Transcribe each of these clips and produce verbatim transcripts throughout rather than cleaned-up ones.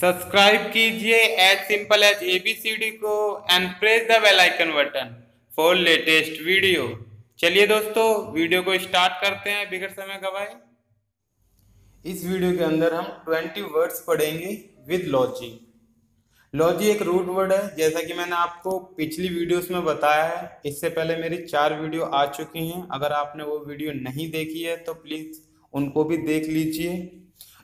Subscribe कीजिए at simple as A B C D को and press the bell icon button for latest video. चलिए दोस्तों video को स्टार्ट करते हैं बिगड़ समय गवाए। इस वीडियो के अंदर हम ट्वेंटी वर्ड्स पढ़ेंगे विद लॉजी। लॉजी एक रूट वर्ड है, जैसा कि मैंने आपको पिछली वीडियोस में बताया है। इससे पहले मेरी चार वीडियो आ चुकी हैं, अगर आपने वो वीडियो नहीं देखी है तो प्लीज़ उनको भी देख लीजिए।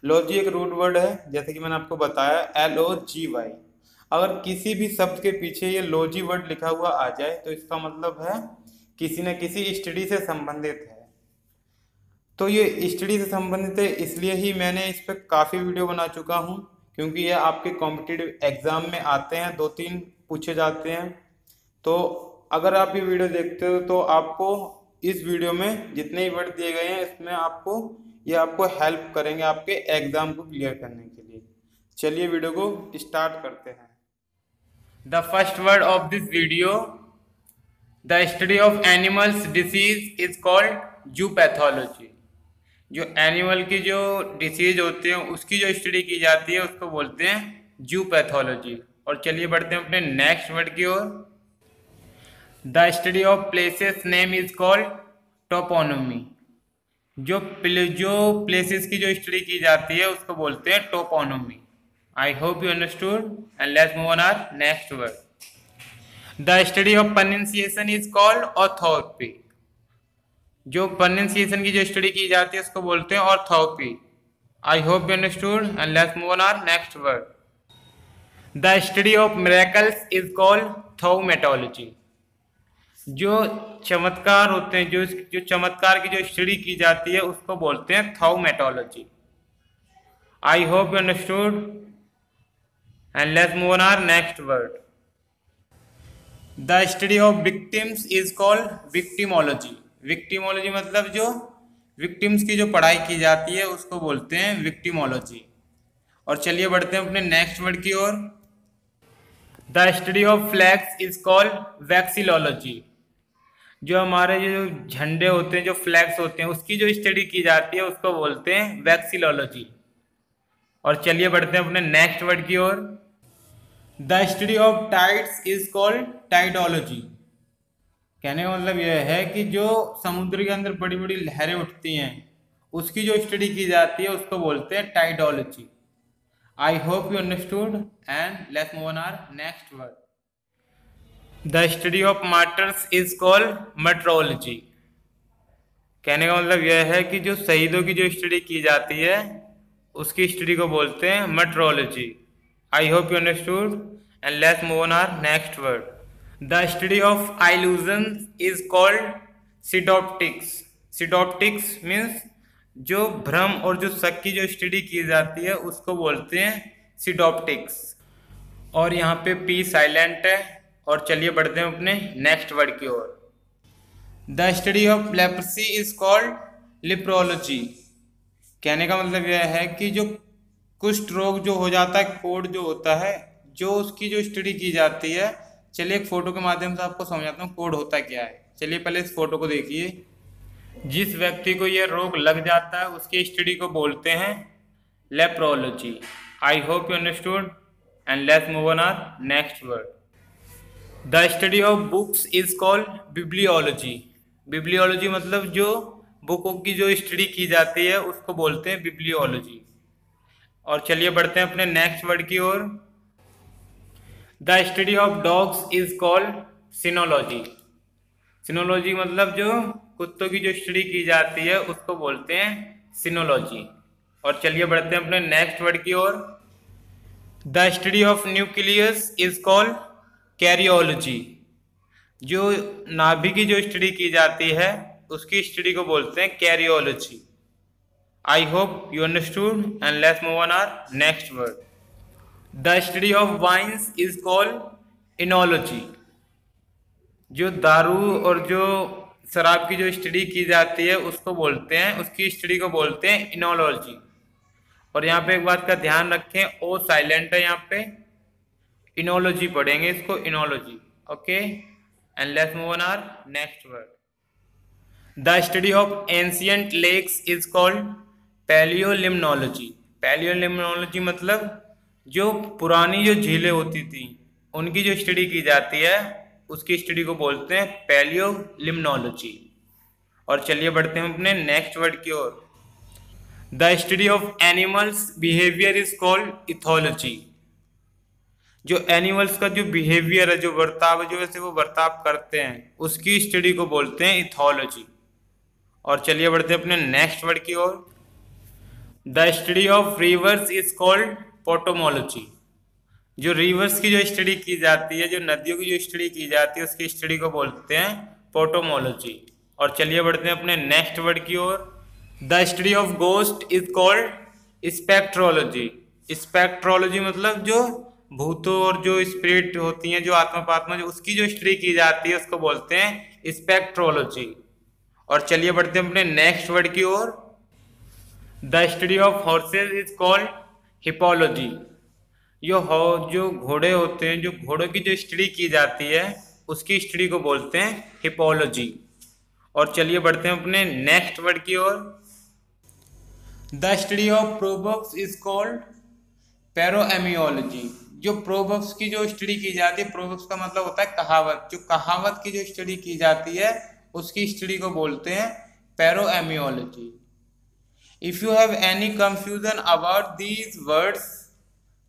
लॉजी एक रूट वर्ड है, जैसे कि मैंने आपको बताया एल ओ जी वाई। अगर किसी भी शब्द के पीछे ये लॉजी वर्ड लिखा हुआ आ जाए तो इसका मतलब है किसी न किसी स्टडी से संबंधित है। तो ये स्टडी से संबंधित है, इसलिए ही मैंने इस पर काफ़ी वीडियो बना चुका हूँ, क्योंकि ये आपके कॉम्पिटिटिव एग्ज़ाम में आते हैं, दो तीन पूछे जाते हैं। तो अगर आप ये वीडियो देखते हो तो आपको इस वीडियो में जितने ही वर्ड दिए गए हैं इसमें आपको ये आपको हेल्प करेंगे आपके एग्ज़ाम को क्लियर करने के लिए। चलिए वीडियो को स्टार्ट करते हैं। The first word of this video, the study of animals disease is called zoopathology. जो एनिमल की जो डिसीज होती है उसकी जो स्टडी की जाती है उसको बोलते हैं जू पैथोलॉजी। और चलिए बढ़ते हैं अपने नेक्स्ट वर्ड की ओर। The study of places name is called toponomy. जो प्ले जो प्लेसेस की जो स्टडी की जाती है उसको बोलते हैं टोपोनोमी। I hope you understood and let's move on our next word. The study of pronunciation is called orthography. जो प्रोनाउंसिएशन की जो स्टडी की जाती है उसको बोलते हैं orthography. I hope you understood and let's move on our next word. The study of miracles is called thaumatology. जो चमत्कार होते हैं जो जो चमत्कार की जो स्टडी की जाती है उसको बोलते हैं thaumatology. I hope you understood and let's move on our next word. The study of victims is called victimology. Victimology मतलब जो विक्टिम्स की जो पढ़ाई की जाती है उसको बोलते हैं विक्टिमोलॉजी। और चलिए बढ़ते हैं अपने नेक्स्ट वर्ड की ओर। The study of flags is called vexillology. जो हमारे जो झंडे होते हैं जो फ्लैग्स होते हैं उसकी जो स्टडी की जाती है उसको बोलते हैं वैक्सिलोलॉजी। और चलिए बढ़ते हैं अपने नेक्स्ट वर्ड की ओर। The study of tides is called tidology. कहने का मतलब यह है कि जो समुद्र के अंदर बड़ी बड़ी लहरें उठती हैं उसकी जो स्टडी की जाती है उसको बोलते हैं tidology. I hope you understood and let's move on our next word. The study of martyrs is called metrology. कहने का मतलब यह है कि जो शहीदों की जो स्टडी की जाती है उसकी स्टडी को बोलते हैं metrology. I hope you understood and let's move on our next word. The study of illusion is called pseudoptics. Pseudoptics means जो भ्रम और जो शक की जो स्टडी की जाती है उसको बोलते हैं सिडोप्टिक्स। और यहाँ पे पी साइलेंट है। और चलिए बढ़ते हैं अपने नेक्स्ट वर्ड की ओर। The study of leprosy is called leprology. कहने का मतलब यह है कि जो कुष्ठ रोग जो हो जाता है कोढ़ जो होता है जो उसकी जो स्टडी की जाती है। चलिए एक फ़ोटो के माध्यम से आपको समझाता हूँ कोढ़ होता क्या है। चलिए पहले इस फोटो को देखिए। जिस व्यक्ति को ये रोग लग जाता है उसकी स्टडी को बोलते हैं leprology. I hope you understood and let's move on our next word. The study of books is called bibliology. Bibliology मतलब जो बुकों की जो स्टडी की जाती है उसको बोलते हैं बिब्लियोलॉजी। और चलिए बढ़ते हैं अपने नेक्स्ट वर्ड की ओर। The study of dogs is called cynology. Cynology मतलब जो कुत्तों की जो स्टडी की जाती है उसको बोलते हैं सिनोलॉजी। और चलिए बढ़ते हैं अपने नेक्स्ट वर्ड की ओर। The study of nucleus is called karyology. जो नाभि की जो स्टडी की जाती है उसकी स्टडी को बोलते हैं karyology. I hope you understood and let's move on our next word. The study of wines is called oenology. जो दारू और जो शराब की जो स्टडी की जाती है उसको बोलते हैं उसकी स्टडी को बोलते हैं इनोलॉजी। और यहाँ पे एक बात का ध्यान रखें, ओ साइलेंट है यहाँ पे। इनोलॉजी पढ़ेंगे इसको, oenology. Okay and let's move on our next word. The study of ancient lakes is called पैलियोलिम्नोलॉजी। पैलियोलिम्नोलॉजी मतलब जो पुरानी जो झीलें होती थी उनकी जो स्टडी की जाती है उसकी स्टडी को बोलते हैं पैलियोलिम्नोलॉजी। और चलिए बढ़ते हैं अपने नेक्स्ट वर्ड की ओर। The study of animals behaviour is called ethology. जो एनिमल्स का जो बिहेवियर है, जो बर्ताव है, जो वैसे वो बर्ताव करते हैं, उसकी स्टडी को बोलते हैं इथोलॉजी। और चलिए बढ़ते हैं अपने नेक्स्ट वर्ड की ओर। The study of rivers is called potamology. जो रिवर्स की जो स्टडी की जाती है, जो नदियों की जो स्टडी की जाती है, उसकी स्टडी को बोलते हैं पोटामोलॉजी। और चलिए बढ़ते हैं अपने नेक्स्ट वर्ड की ओर। The study of ghost is called spectrology. Spectrology मतलब जो भूतों और जो स्पिरिट होती हैं, जो आत्मा पात्मा, जो उसकी जो स्टडी की जाती है उसको बोलते हैं स्पेक्ट्रोलॉजी। और चलिए बढ़ते हैं अपने नेक्स्ट वर्ड की ओर। The study of horses is called hippology. जो हो जो घोड़े होते हैं, जो घोड़ों की जो स्टडी की जाती है उसकी स्टडी को बोलते हैं हिपोलॉजी। और चलिए बढ़ते हैं अपने नेक्स्ट वर्ड की ओर। The study of proverbs is called paroemiology. जो प्रोवर्ब्स की जो स्टडी की जाती है, प्रोवर्ब्स का मतलब होता है कहावत, जो कहावत की जो स्टडी की जाती है उसकी स्टडी को बोलते हैं paroemiology. If you have any confusion about these words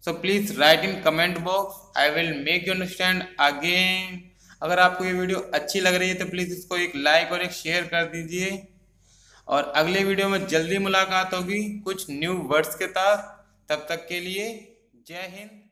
so please write in comment box, I will make you understand again. अगर आपको ये वीडियो अच्छी लग रही है तो प्लीज़ इसको एक लाइक और एक शेयर कर दीजिए। और अगले वीडियो में जल्दी मुलाकात होगी कुछ न्यू वर्ड्स के साथ। तब तक के लिए जय हिंद।